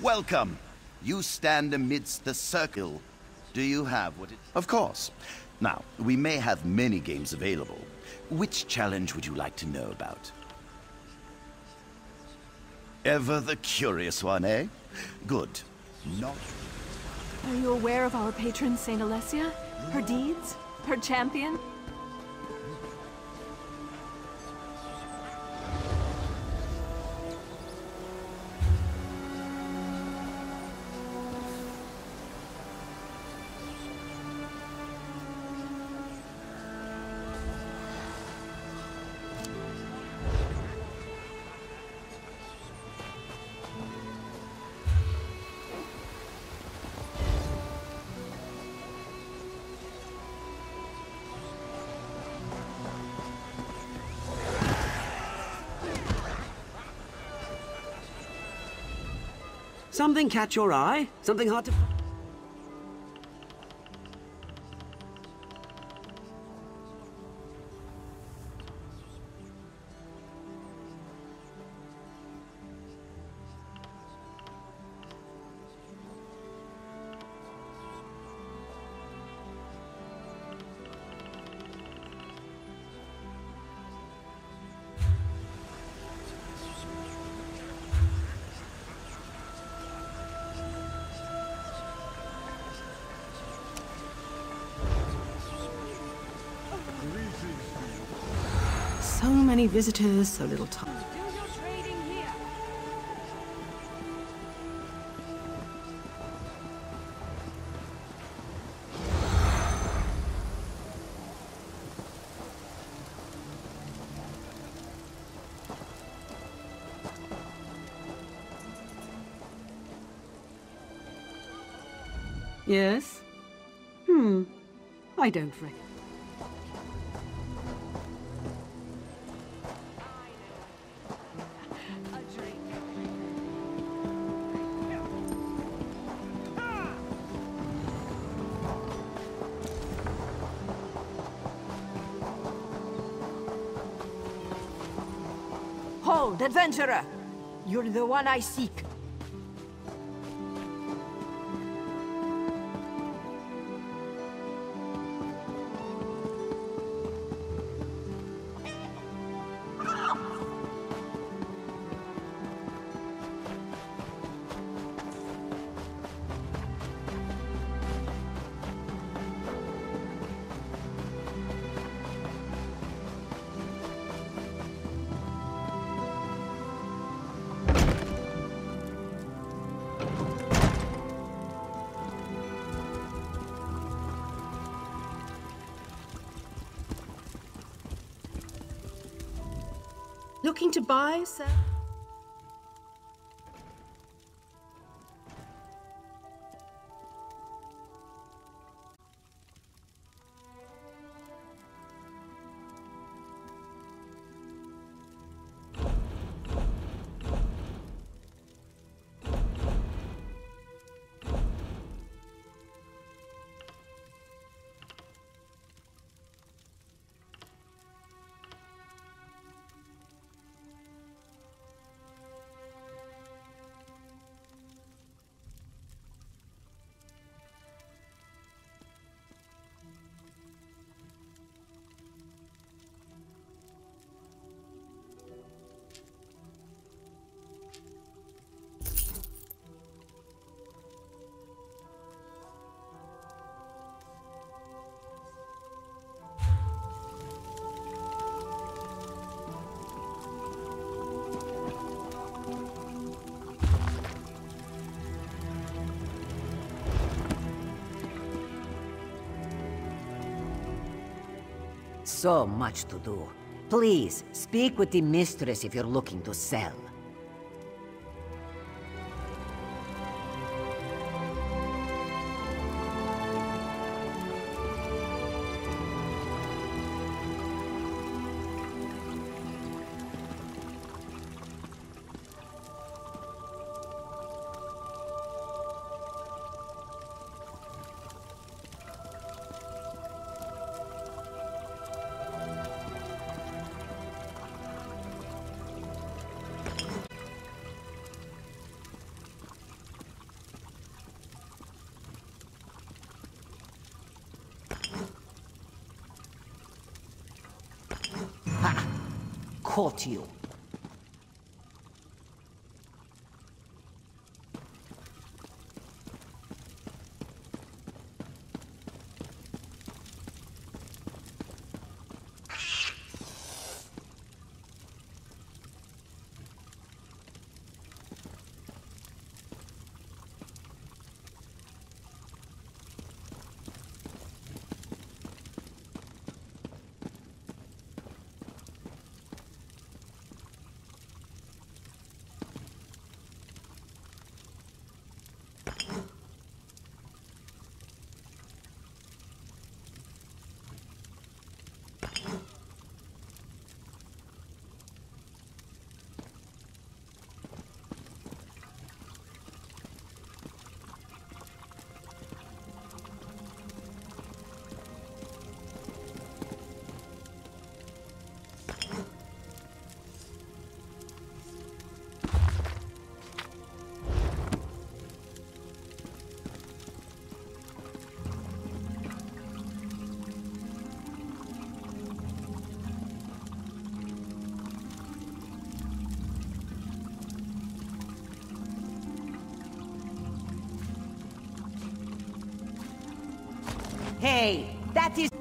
Welcome. You stand amidst the circle. Do you have what it... Of course. Now, we may have many games available. Which challenge would you like to know about? Ever the curious one, eh? Good. Not... Are you aware of our patron, Saint Alessia? Her deeds? Her champion? Something catch your eye? Something hard to... So many visitors, so little time. Yes? I don't reckon. Hold, adventurer! You're the one I seek. Looking to buy, sir? So much to do. Please, speak with the mistress if you're looking to sell. caught you. Hey, that is...